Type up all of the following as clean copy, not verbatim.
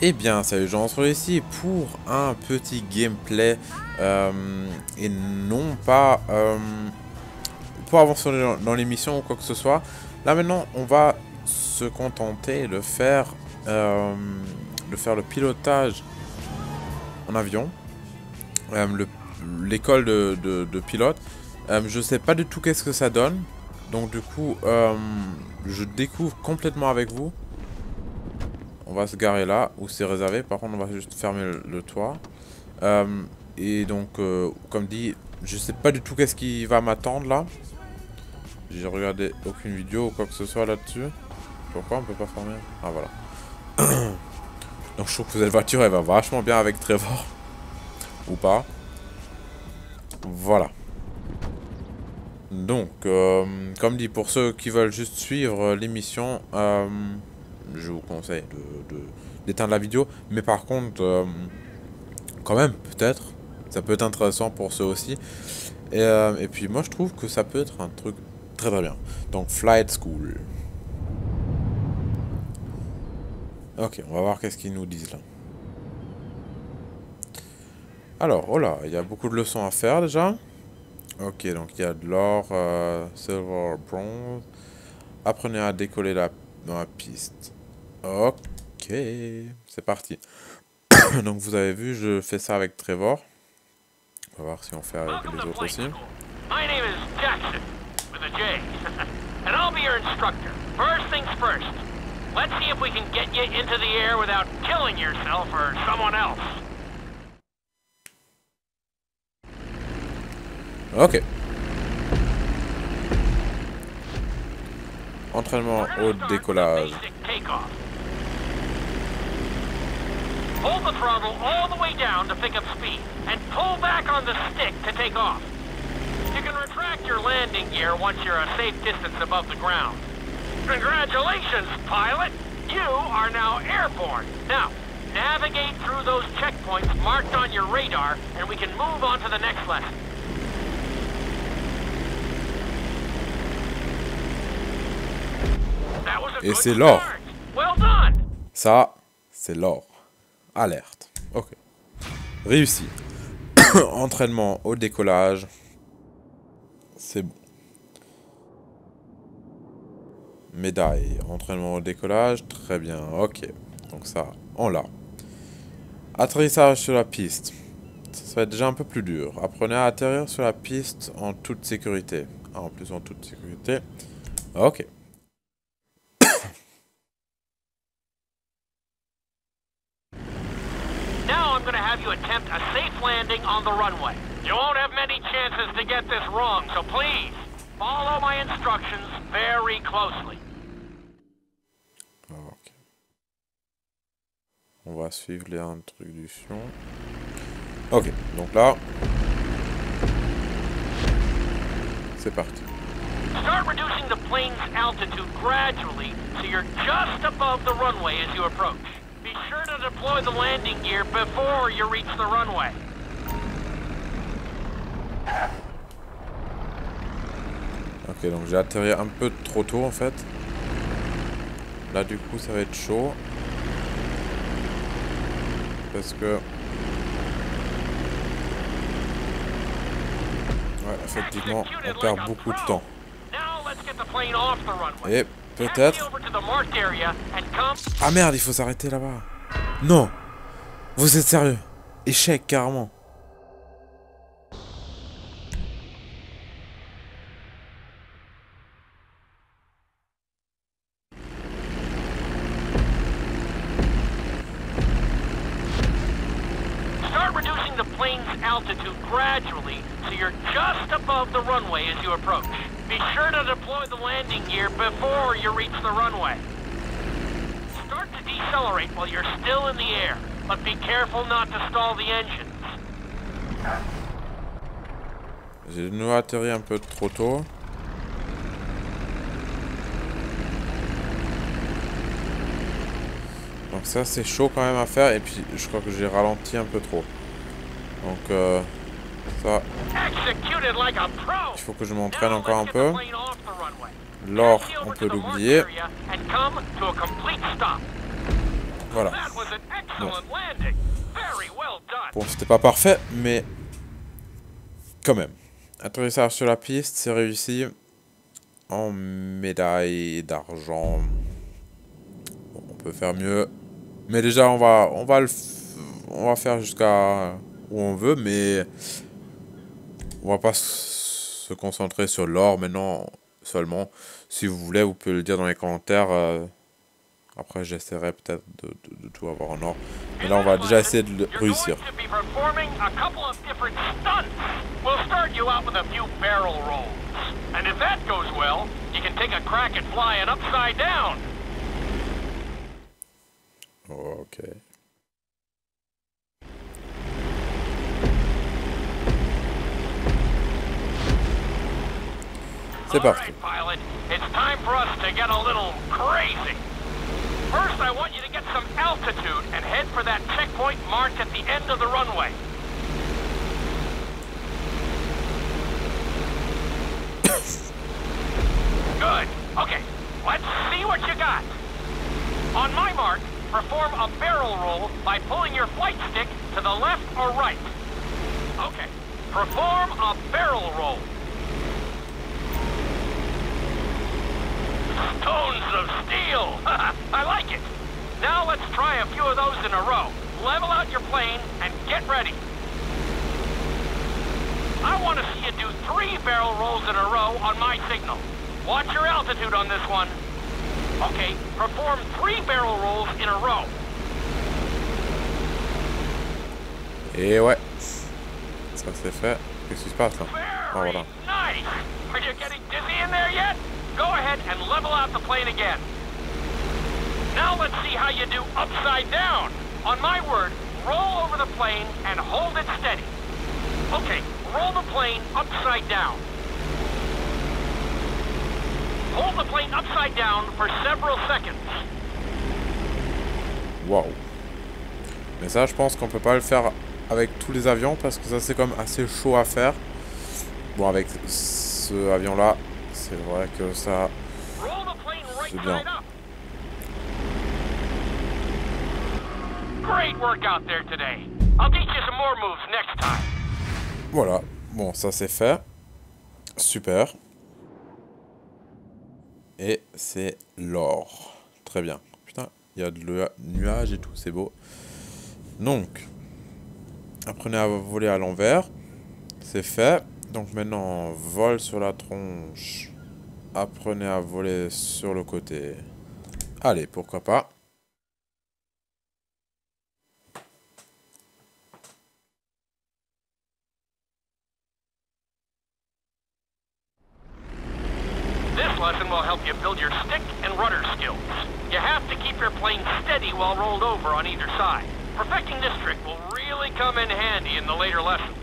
Eh bien salut, je rentre ici pour un petit gameplay et non pas pour avancer dans l'émission ou quoi que ce soit. Là maintenant on va se contenter de faire le pilotage en avion, l'école de pilote. Je sais pas du tout qu'est-ce que ça donne, donc du coup je découvre complètement avec vous. On va se garer là où c'est réservé. Par contre, on va juste fermer le toit. Et donc, comme dit, je sais pas du tout qu'est-ce qui va m'attendre là. J'ai regardé aucune vidéo ou quoi que ce soit là-dessus. Pourquoi on peut pas fermer? Ah voilà. Donc, je trouve que cette voiture elle va vachement bien avec Trevor. Ou pas. Voilà. Donc, comme dit, pour ceux qui veulent juste suivre l'émission. Je vous conseille d'éteindre la vidéo, mais par contre quand même peut-être ça peut être intéressant pour ceux aussi. Et puis moi je trouve que ça peut être un truc très très bien. Donc Flight School. Ok, on va voir qu'est-ce qu'ils nous disent là. Alors oh là, il y a beaucoup de leçons à faire déjà. Ok, donc il y a de l'or, silver, bronze. Apprenez à décoller la dans la piste. Ok, c'est parti. Donc vous avez vu, je fais ça avec Trevor. On va voir si on fait avec les autres aussi. My name is Jackson with a J. And I'll be your instructor. First things first. Let's see if we can get you into the air without killing yourself or someone else. Ok. Entraînement au décollage. Et c'est l'or. Ça, c'est l'or. Alerte. Ok. Réussi. Entraînement au décollage. C'est bon. Médaille. Entraînement au décollage. Très bien. Ok. Donc ça, on l'a. Atterrissage sur la piste. Ça va être déjà un peu plus dur. Apprenez à atterrir sur la piste en toute sécurité. Ah, en plus en toute sécurité. Ok. You attempt a safe landing on the runway. You won't have many chances to get this wrong, so please follow my instructions very closely. Ok. On va suivre les introductions. Ok, donc là, c'est parti. Start reducing the plane's altitude gradually, so you're just above the runway as you approach. Be sure to deploy the landing gear before you reach the runway. Ok, donc j'ai atterri un peu trop tôt en fait. Là du coup ça va être chaud. Parce que... Ouais, effectivement on perd beaucoup de temps. Et... peut-être. Ah merde, il faut s'arrêter là-bas. Non. Vous êtes sérieux? Échec carrément. Start reducing the plane's altitude gradually so you're just above the runway as you approach. Be sure to deploy the landing gear before you reach the runway. Start to decelerate while you're still in the air, but be careful not to stall the engines. J'ai de nouveau atterri un peu trop tôt. Donc ça c'est chaud quand même à faire, et puis je crois que j'ai ralenti un peu trop. Donc ça... Il faut que je m'entraîne encore un peu. L'or, on peut l'oublier. Voilà. Bon. Bon, c'était pas parfait, mais quand même. Atterrissage sur la piste, c'est réussi. En médaille d'argent. Bon, on peut faire mieux. Mais déjà, on va faire jusqu'à où on veut, mais on va pas se concentrer sur l'or maintenant seulement. Si vous voulez, vous pouvez le dire dans les commentaires. Après, j'essaierai peut-être de tout avoir en or. Mais là, on va déjà essayer de le réussir. Ok. C'est parti. First, I want you to get some altitude and head for that checkpoint marked at the end of the runway. Good. Okay, let's see what you got. On my mark, perform a barrel roll by pulling your flight stick to the left or right. Okay, perform a barrel roll. Stones of steel! I like it! Now let's try a few of those in a row. Level out your plane and get ready. I want to see you do 3 barrel rolls in a row on my signal. Watch your altitude on this one. Okay, perform 3 barrel rolls in a row. Et ouais. Ça c'est fait. Qu'est-ce qui se passe là? Oh voilà. Nice! Are you getting dizzy in there yet? Go ahead and level out the plane again. Now let's see how you do upside down. On my word, roll over the plane and hold it steady. Okay, roll the plane upside down. Hold the plane upside down for several seconds. Wow. Mais ça, je pense qu'on peut pas le faire avec tous les avions parce que ça c'est comme assez chaud à faire. Bon, avec ce avion-là. C'est vrai que ça, c'est bien. Voilà, bon ça c'est fait. Super. Et c'est l'or. Très bien. Putain, il y a de nuages et tout, c'est beau. Donc, apprenez à voler à l'envers. C'est fait. Donc maintenant, vol sur la tronche. Apprenez à voler sur le côté. Allez, pourquoi pas. This lesson will help you build your stick and rudder skills. You have to keep your plane steady while rolled over on either side. Perfecting this trick will really come in handy in the later lessons.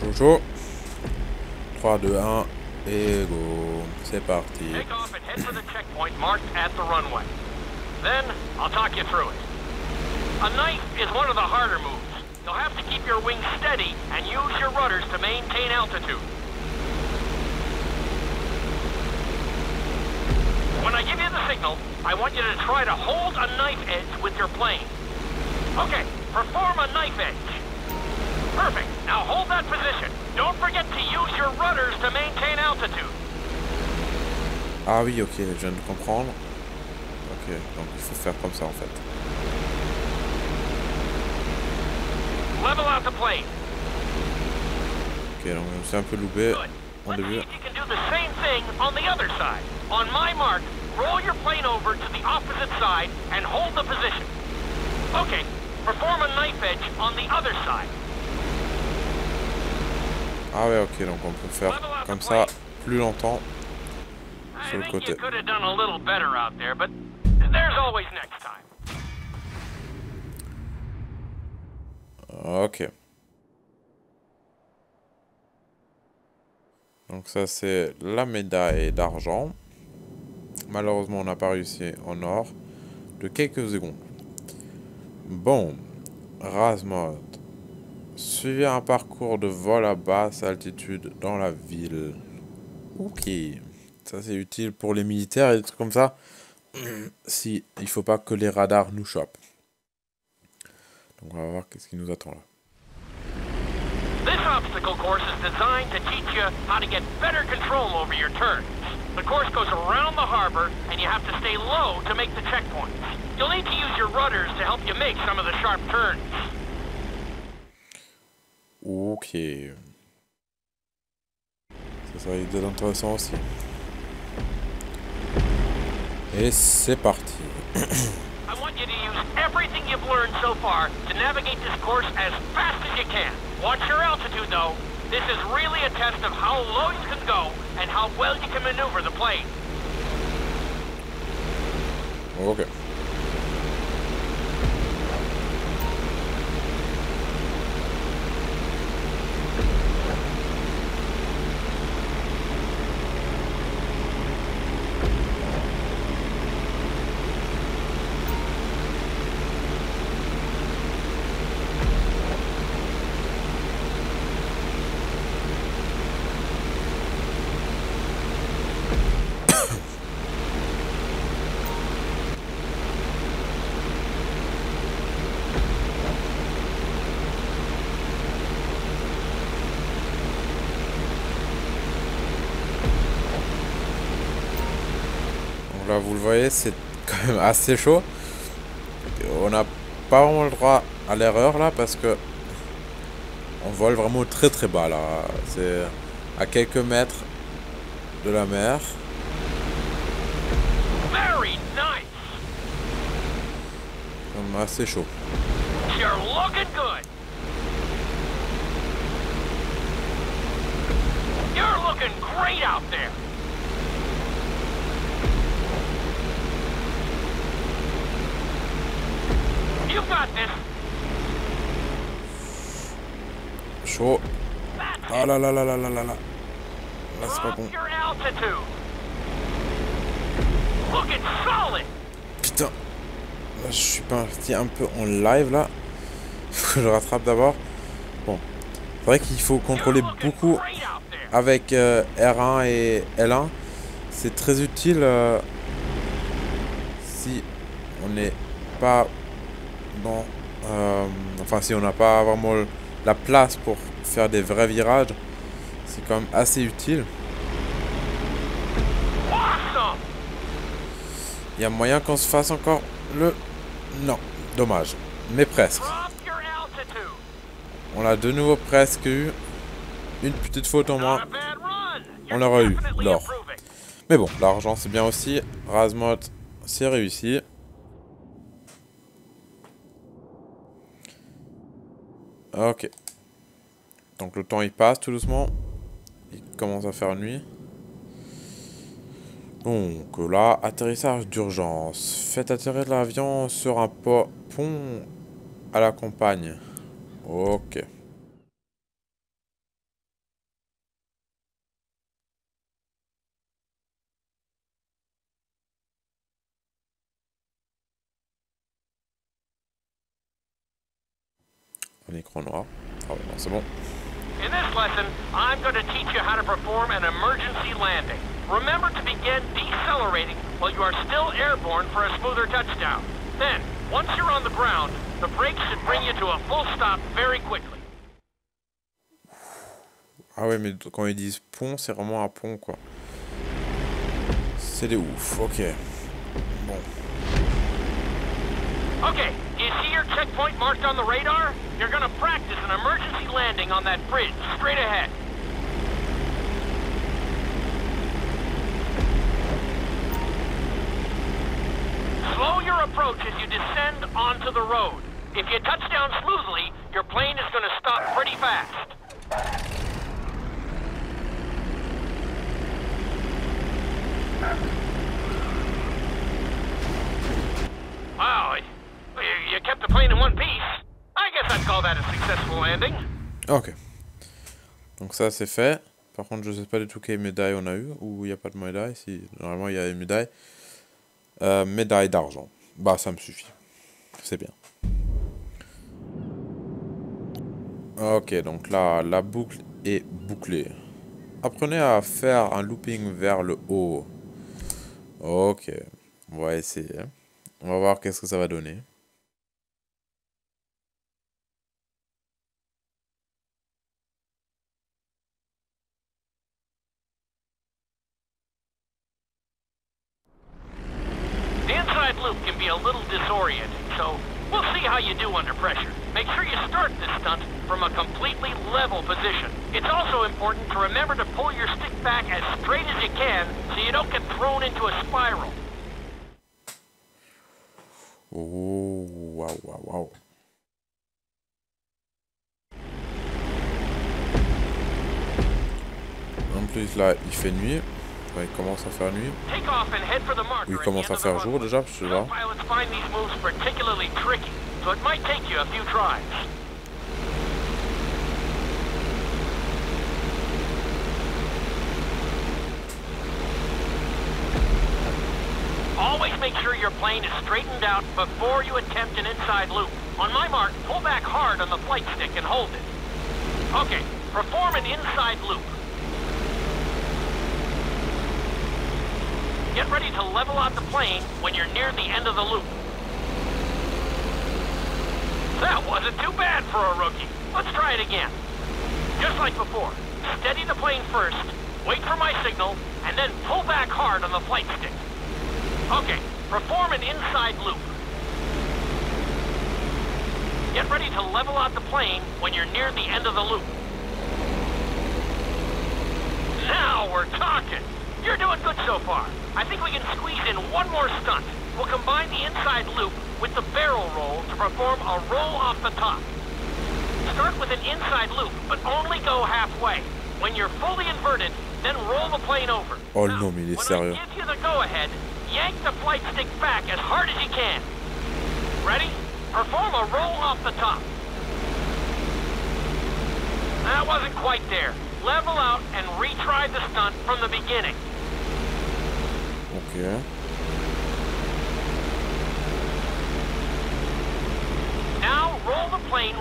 Chaud, chaud, chaud. 3, 2, 1, et go. C'est parti. Take off and head for the checkpoint marked at the runway. Then, I'll talk you through it. A knife is one of the harder moves. You'll have to keep your wings steady and use your rudders to maintain altitude. When I give you the signal, I want you to try to hold a knife edge with your plane. Okay, perform a knife edge. Perfect. Now hold that position. Don't forget to use your rudders to maintain altitude. Ah oui, ok, je viens de comprendre. Ok, donc il faut faire comme ça en fait. Level out the plane. Ok, donc je me suis un peu loupé au début. Let's see if you can do the same thing on the other side. On my mark, roll your plane over to the opposite side and hold the position. Ok, perform a knife edge on the other side. Ah ouais, ok, donc on peut faire comme ça plus longtemps sur le côté. Ok. Donc ça c'est la médaille d'argent. Malheureusement on n'a pas réussi en or de quelques secondes. Bon, race mode. Suivez un parcours de vol à basse altitude dans la ville. Ok. Ça c'est utile pour les militaires et des trucs comme ça. Si il faut pas que les radars nous chopent. Donc on va voir qu'est-ce qui nous attend là. This obstacle course is designed to teach you how to get better control over your turns. The course goes around the harbor and you have to stay low to make the checkpoints. You'll need to use your rudders to help you make some of the sharp turns. Ok. Ça va être intéressant aussi. Et c'est parti. I want you to use everything you've learned so far to navigate this course as fast as you can. Watch your altitude though. This is really a test of how low you can go and how well you can maneuver the plane. Okay. Là, vous le voyez, c'est quand même assez chaud. On n'a pas vraiment le droit à l'erreur là parce que on vole vraiment très très bas là. C'est à quelques mètres de la mer. C'est assez chaud. Chaud. Ah là là là là là là là. Là c'est pas bon. Putain. Là je suis parti un peu en live là. Faut que je rattrape d'abord. Bon. C'est vrai qu'il faut contrôler beaucoup avec R1 et L1. C'est très utile si on n'est pas... Non, enfin si on n'a pas vraiment la place pour faire des vrais virages, c'est quand même assez utile. Il y a moyen qu'on se fasse encore le... Non, dommage, mais presque. On a de nouveau presque eu une petite faute en moins. On l'aurait eu, l'or. Mais bon, l'argent c'est bien aussi. Razmot, c'est réussi. Ok. Donc le temps il passe tout doucement. Il commence à faire nuit. Donc là, atterrissage d'urgence. Faites atterrir l'avion sur un pont à la campagne. Ok. Écran noir. Ah ouais, non, c'est bon. In this lesson, I'm going to teach you how to perform an emergency landing. Remember to begin decelerating while you are still airborne for a smoother touchdown. Then, once you're on the ground, the brakes should bring you to a full stop very quickly. Ah ouais, mais quand ils disent pont, c'est vraiment un pont quoi. C'est des ouf. Ok. Bon. Okay, do you see your checkpoint marked on the radar? You're gonna practice an emergency landing on that bridge straight ahead. Slow your approach as you descend onto the road. If you touch down smoothly, your plane is gonna stop pretty fast. Wow, you kept the plane in one piece. I guess I'd call that a successful landing. Ok. Donc ça c'est fait. Par contre je sais pas du tout quelle médaille on a eu. Ou il n'y a pas de médaille. Si normalement il y a une médaille. Médaille d'argent. Bah ça me suffit. C'est bien. Ok donc là la boucle est bouclée. Apprenez à faire un looping vers le haut. Ok, on va essayer. On va voir qu'est-ce que ça va donner. The inside loop can be a little disorienting, so we'll see how you do under pressure. Make sure you start this stunt from a completely level position. It's also important to remember to pull your stick back as straight as you can so you don't get thrown into a spiral. Oh, wow, wow, wow. En plus là, il fait nuit. Enfin, il commence à faire nuit. Ou il commence à faire jour déjà, parce que là. So it might take you a few tries. Always make sure your plane is straightened out before you attempt an inside loop. On my mark, pull back hard on the flight stick and hold it. Okay, perform an inside loop. Get ready to level out the plane when you're near the end of the loop. That wasn't too bad for a rookie. Let's try it again. Just like before, steady the plane first, wait for my signal, and then pull back hard on the flight stick. Okay, perform an inside loop. Get ready to level out the plane when you're near the end of the loop. Now we're talking. You're doing good so far. I think we can squeeze in one more stunt. We'll combine the inside loop with the barrel roll to perform a roll off the top. Start with an inside loop, but only go halfway. When you're fully inverted, then roll the plane over. Oh now, non, mais il est sérieux. When I give you the go-ahead, yank the flight stick back as hard as you can. Ready? Perform a roll off the top. That wasn't quite there. Level out and retry the stunt from the beginning. Okay. Now roll the plane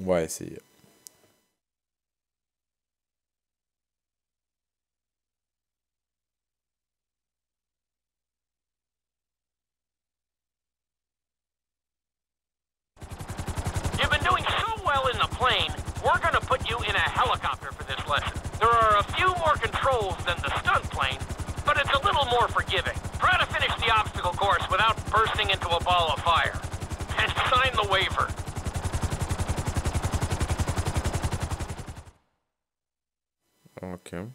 On va essayer. You've been doing so well in the plane, we're going to put you in a helicopter for this lesson. There are a few more controls than the stunt plane, but it's a little more forgiving. Try to finish the obstacle course without bursting into a ball of fire. And sign the waiver. Ok.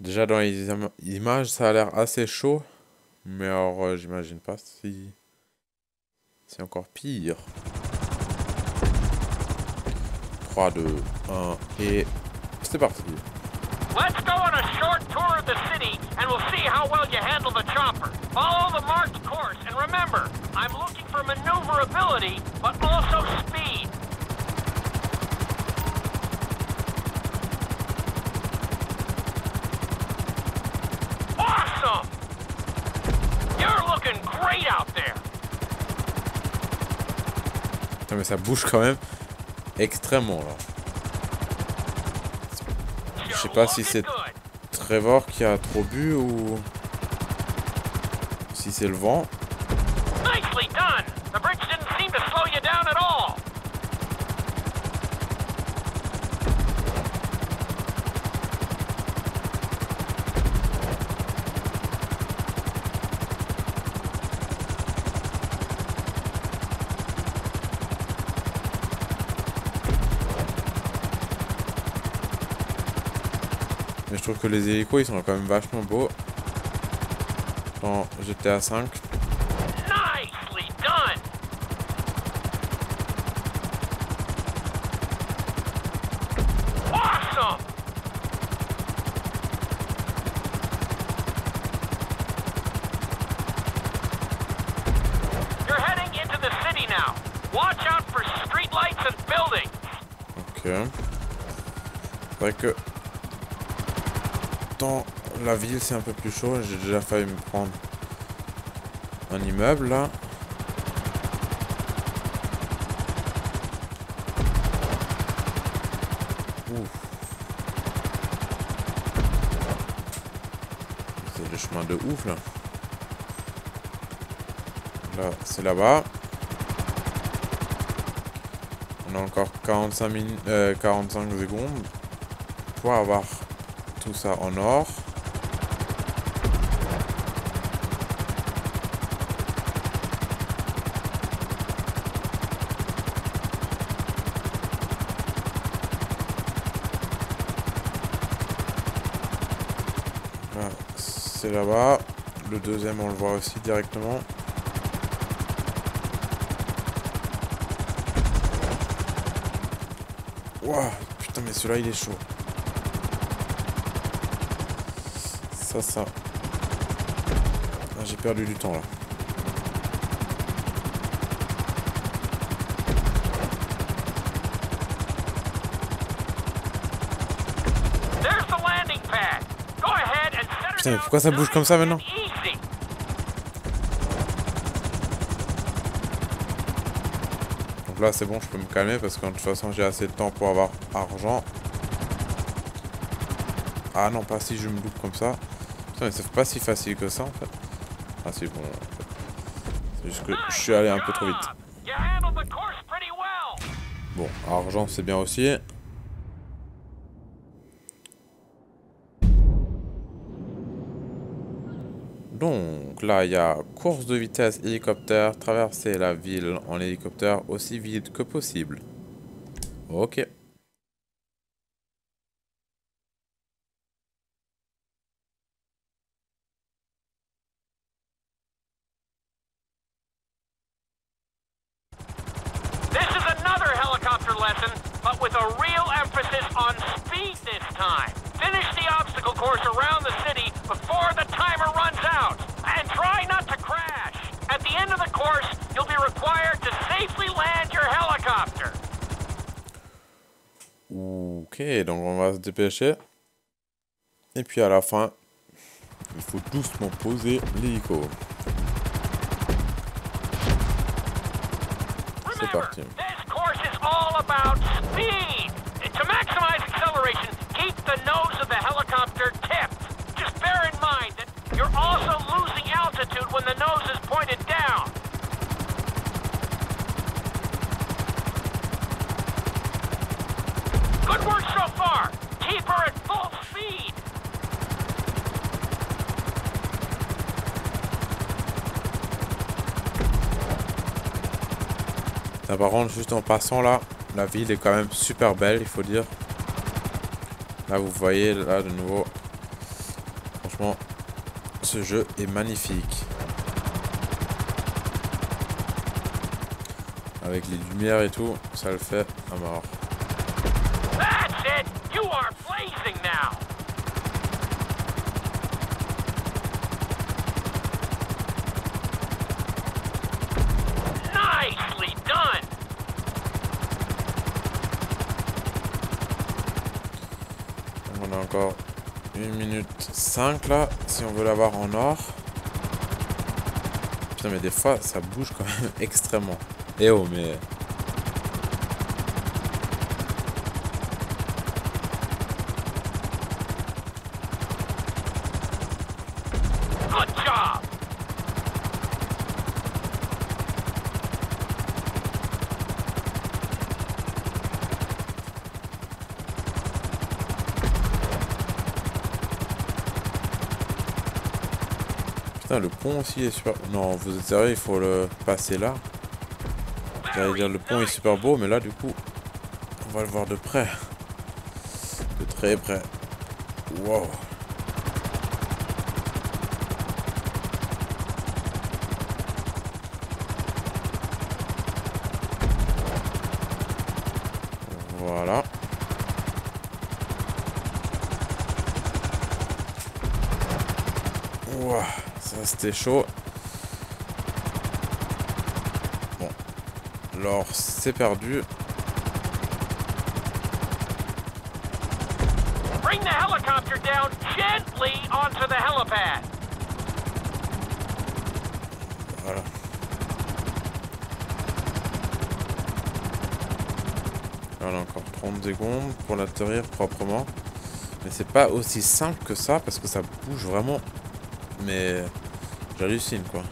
Déjà dans les images, ça a l'air assez chaud. Mais alors, j'imagine pas si c'est encore pire. 3, 2, 1 et c'est parti. Let's go on a short tour of the city and we'll see how well you handle the chopper. Follow the marked course and remember, I'm looking for maneuverability but also speed. Non mais ça bouge quand même extrêmement là. Je sais pas si c'est Trevor qui a trop bu ou si c'est le vent. Mais je trouve que les hélicos ils sont quand même vachement beaux dans GTA 5. Nicely done. Awesome. Watch out for streetlights and buildings. Okay. C'est vrai que dans la ville c'est un peu plus chaud. J'ai déjà failli me prendre un immeuble là. C'est le chemin de ouf là. Là, c'est là-bas. On a encore 45 secondes pour avoir tout ça en or. Là, c'est là-bas. Le deuxième, on le voit aussi directement. Wow, putain mais celui-là il est chaud. Ça. Ah, j'ai perdu du temps là. Putain mais pourquoi ça bouge comme ça maintenant? Là c'est bon, je peux me calmer parce que de toute façon j'ai assez de temps pour avoir argent. Ah non, pas si je me loupe comme ça. Putain mais c'est pas si facile que ça en fait. Ah c'est bon. C'est juste que je suis allé un peu trop vite. Bon, argent c'est bien aussi. Donc là, il y a course de vitesse hélicoptère, traverser la ville en hélicoptère aussi vite que possible. Ok. This is another helicopter lesson, but with a real emphasis on speed this time. Finish the obstacle course around the city before the timer runs out, and try not to crash. At the end of the course, you'll be required to safely land your helicopter. Ok, donc on va se dépêcher. Et puis à la fin, il faut doucement poser l'hélico. C'est parti. This course is all about speed. To maximize acceleration, keep the nose of the helicopter tipped. Just bear in mind that you're also losing altitude when the nose is pointed down. Good work so far. Keep her at full speed. Par contre, juste en passant là, la ville est quand même super belle, il faut dire. Là, vous voyez, là, de nouveau... Franchement, ce jeu est magnifique. Avec les lumières et tout, ça le fait à mort. On a encore... 1 minute 5 là, si on veut l'avoir en or. Putain mais des fois ça bouge quand même extrêmement. Eh oh mais... Le pont aussi est super... Non, vous êtes sérieux, il faut le passer là. J'allais dire, le pont est super beau, mais là, du coup, on va le voir de près. De très près. Wow. Voilà. Wow. C'était chaud. Bon, Alors, c'est perdu. Bring the helicopter down gently onto the helipad. Voilà. Voilà, encore 30 secondes pour l'atterrir proprement. Mais c'est pas aussi simple que ça parce que ça bouge vraiment. Mais j'hallucine quoi.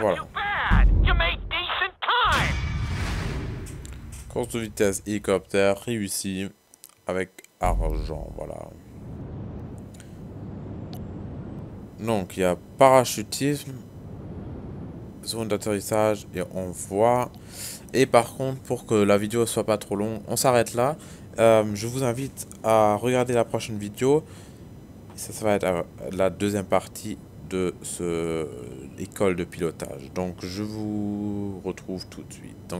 Voilà. Course de vitesse hélicoptère réussie avec argent. Voilà. Donc il y a parachutisme, zone d'atterrissage et envoi. Et par contre, pour que la vidéo soit pas trop longue, on s'arrête là. Je vous invite à regarder la prochaine vidéo. Ça va être la deuxième partie de ce école de pilotage. Donc je vous retrouve tout de suite. Donc,